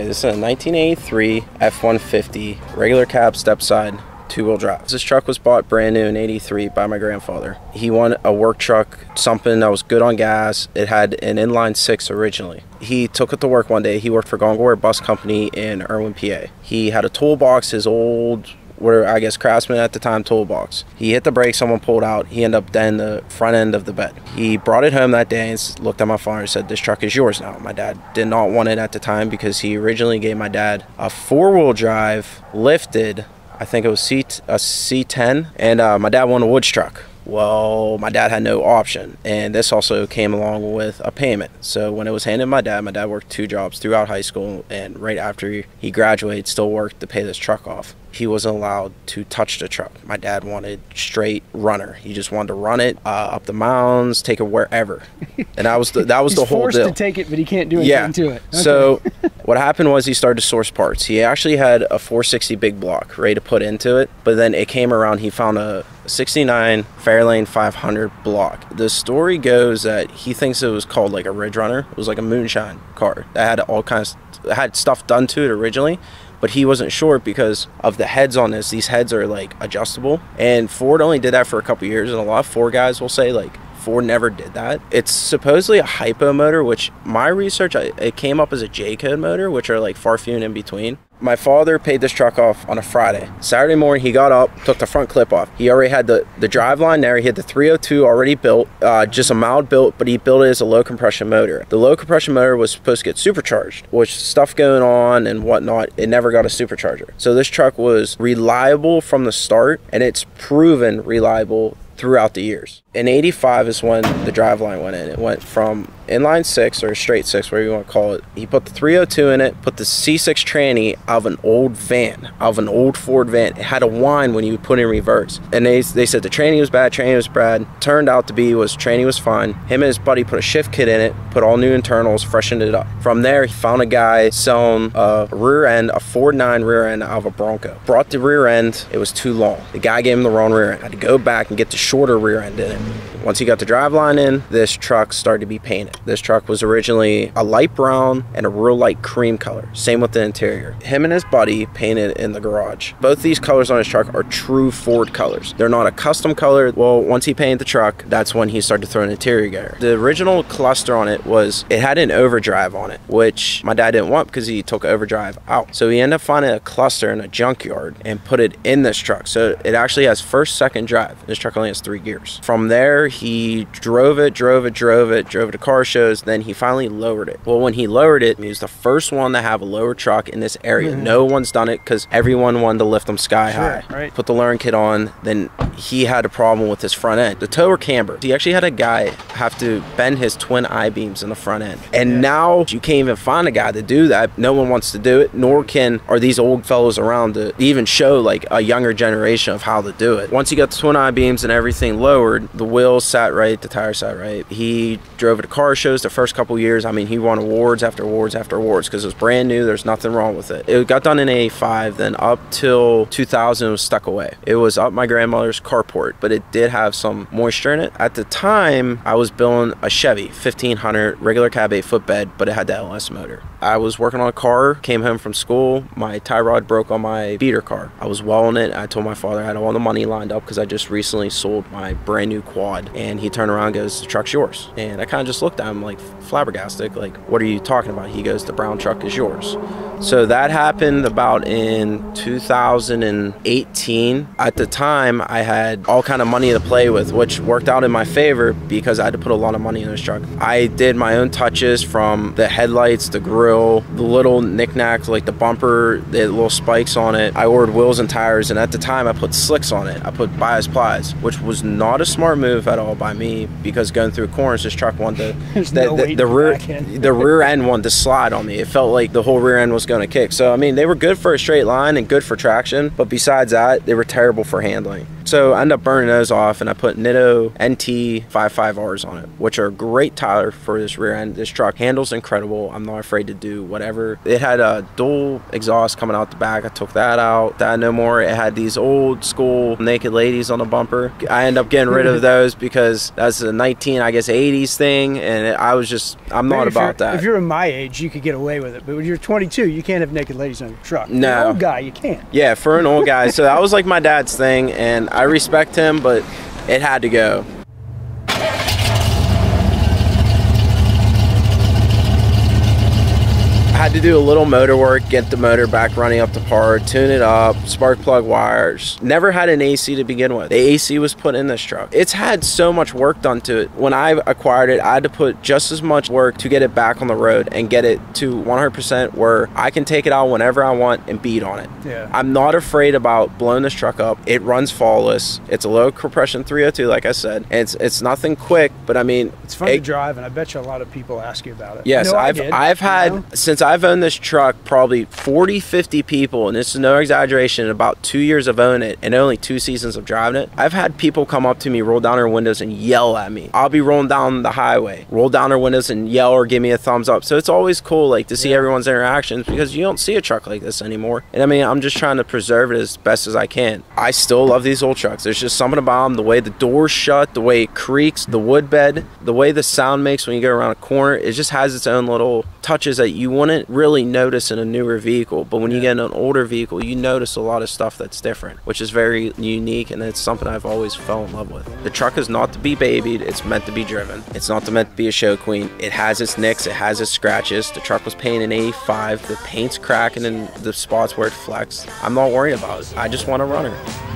Alright, this is a 1983 F150 regular cab Stepside two-wheel drive. This truck was bought brand new in '83 by my grandfather. He wanted a work truck, something that was good on gas. It had an inline six originally. He took it to work one day. He worked for Gongaware Bus Company in Irwin, PA. He had a toolbox, his old, where I guess Craftsman at the time, toolbox. He hit the brake, someone pulled out. He ended up dead in the front end of the bed. He brought it home that day and looked at my father and said, "This truck is yours now." My dad did not want it at the time because he originally gave my dad a four-wheel drive lifted, I think it was a C10, and my dad wanted a woods truck. Well, my dad had no option, and this also came along with a payment. So when it was handed to my dad worked two jobs throughout high school, and right after he graduated, still worked to pay this truck off. He wasn't allowed to touch the truck. My dad wanted straight runner. He just wanted to run it up the mounds, take it wherever. And that was the whole deal. He's forced to take it, but he can't do anything to it. Okay. So what happened was he started to source parts. He actually had a 460 big block ready to put into it, but then it came around. He found a 69 Fairlane 500 block. The story goes that he thinks it was called like a Ridge Runner. It was like a moonshine car that had all kinds of stuff done to it originally, but he wasn't sure because of the heads on this. These heads are like adjustable, and Ford only did that for a couple years, and a lot of Ford guys will say like Ford never did that. It's supposedly a Hypo motor, which my research, it came up as a J-code motor, which are like far few and in between. My father paid this truck off on a Friday. Saturday morning, he got up, took the front clip off. He already had the drive line there. He had the 302 already built, just a mild built, but he built it as a low compression motor. The low compression motor was supposed to get supercharged, which stuff going on and whatnot, it never got a supercharger. So this truck was reliable from the start, and it's proven reliable throughout the years. In '85 is when the driveline went in. It went from inline six or straight six, whatever you want to call it. He put the 302 in it, put the C6 tranny of an old van, of an old Ford van. It had a whine when you put in reverse. And they said the tranny was bad. Turned out to be tranny was fine. Him and his buddy put a shift kit in it, put all new internals, freshened it up. From there, he found a guy selling a rear end, a Ford 9 rear end of a Bronco. Brought the rear end, it was too long. The guy gave him the wrong rear end. Had to go back and get the shorter rear end in it. Once he got the driveline in, this truck started to be painted. This truck was originally a light brown and a real light cream color. Same with the interior. Him and his buddy painted in the garage. Both these colors on his truck are true Ford colors. They're not a custom color. Well, once he painted the truck, that's when he started throwing interior gear. The original cluster on it was, it had an overdrive on it, which my dad didn't want because he took overdrive out. So he ended up finding a cluster in a junkyard and put it in this truck. So it actually has first, second drive. This truck only has 3 gears. From there, he drove it to car shows. Then he finally lowered it. Well, when he lowered it, he was the first one to have a lower truck in this area. No one's done it because everyone wanted to lift them sky high. Right. Put the lowering kit on. Then he had a problem with his front end. The tower camber. He actually had a guy have to bend his twin I-beams in the front end. And now you can't even find a guy to do that. No one wants to do it, nor are these old fellows around to even show like a younger generation of how to do it. Once he got the twin I-beams and everything lowered, the wheels sat right, the tires sat right. He drove it to car shows the first couple years. I mean, he won awards after awards after awards because it was brand new. There's nothing wrong with it. It got done in '85, then up till 2000, it was stuck away. It was up my grandmother's carport, but it did have some moisture in it. At the time, I was building a Chevy 1500 regular cab 8-foot bed, but it had the LS motor. I was working on a car, came home from school, my tie rod broke on my beater car. I was welding it. I told my father I had all the money lined up because I just recently sold my brand new quad, and he turned around and goes, "The truck's yours." And I kind of just looked at him like flabbergasted, like, "What are you talking about?" He goes, "The brown truck is yours." So that happened about in 2018. At the time, I had all kind of money to play with, which worked out in my favor because I had to put a lot of money in this truck. I did my own touches from the headlights, the grill, the little knickknacks, like the bumper, the little spikes on it. I ordered wheels and tires, and at the time, I put slicks on it. I put bias plies, which was not a smart move at all by me because going through corners, this truck wanted to, the rear end wanted to slide on me. It felt like the whole rear end was going to kick. So I mean, they were good for a straight line and good for traction, but besides that, they were terrible for handling. So I ended up burning those off and I put Nitto NT55Rs on it, which are a great tire for this rear end. This truck handles incredible. I'm not afraid to do whatever. It had a dual exhaust coming out the back. I took that out. That no more. It had these old school naked ladies on the bumper. I ended up getting rid of those because that's a 1980s thing, and I'm not about that. If you're my age, you could get away with it, but when you're 22, you can't have naked ladies on your truck. No. You're an old guy, you can't. Yeah, for an old guy. So that was like my dad's thing, and I respect him, but it had to go. I had to do a little motor work, get the motor back running up to par, tune it up, spark plug wires. Never had an AC to begin with. The AC was put in this truck. It's had so much work done to it. When I acquired it, I had to put just as much work to get it back on the road and get it to 100% where I can take it out whenever I want and beat on it. Yeah. I'm not afraid about blowing this truck up. It runs flawless. It's a low compression 302, like I said. It's nothing quick, but I mean, it's fun to drive, and I bet you a lot of people ask you about it. Yes, you know, I've owned this truck probably 40-50 people, and this is no exaggeration, in about 2 years of owning it and only 2 seasons of driving it, I've had people come up to me, roll down their windows and yell at me. I'll be rolling down the highway, roll down their windows and yell or give me a thumbs up. So it's always cool like to see everyone's interactions, because you don't see a truck like this anymore. And I mean, I'm just trying to preserve it as best as I can. I still love these old trucks. There's just something about them, the way the doors shut, the way it creaks, the wood bed, the way the sound makes when you go around a corner. It just has its own little touches that you wouldn't really notice in a newer vehicle, but when you get in an older vehicle, you notice a lot of stuff that's different, which is very unique, and it's something I've always fell in love with. The truck is not to be babied, it's meant to be driven. It's not meant to be a show queen. It has its nicks, it has its scratches. The truck was painted in 85, the paint's cracking in the spots where it flexed. I'm not worried about it. I just want a runner.